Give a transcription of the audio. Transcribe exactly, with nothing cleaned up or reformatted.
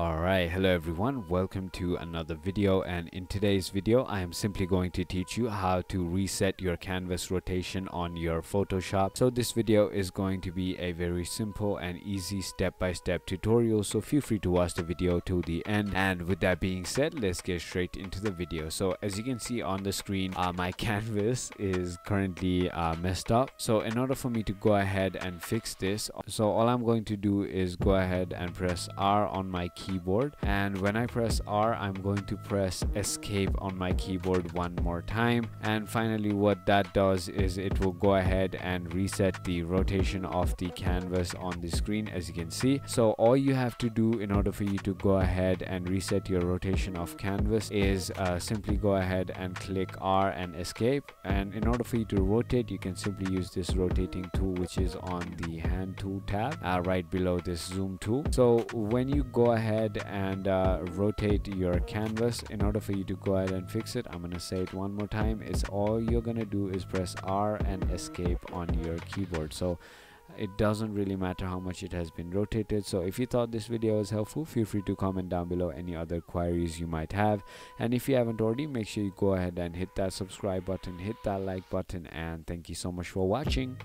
Alright, hello everyone, welcome to another video, and in today's video I am simply going to teach you how to reset your canvas rotation on your Photoshop. So this video is going to be a very simple and easy step-by-step tutorial, so feel free to watch the video till the end. And with that being said, let's get straight into the video. So as you can see on the screen, uh, my canvas is currently uh, messed up. So in order for me to go ahead and fix this, so all I'm going to do is go ahead and press R on my key keyboard, and when I press R, I'm going to press escape on my keyboard one more time. And finally, what that does is it will go ahead and reset the rotation of the canvas on the screen, as you can see. So all you have to do in order for you to go ahead and reset your rotation of canvas is uh, simply go ahead and click R and escape. And in order for you to rotate, you can simply use this rotating tool, which is on the hand tool tab uh, right below this zoom tool. So when you go ahead and uh, rotate your canvas, in order for you to go ahead and fix it, I'm gonna say it one more time, is all you're gonna do is press R and escape on your keyboard. So it doesn't really matter how much it has been rotated. So if you thought this video was helpful, feel free to comment down below any other queries you might have, and if you haven't already, make sure you go ahead and hit that subscribe button, hit that like button, and thank you so much for watching.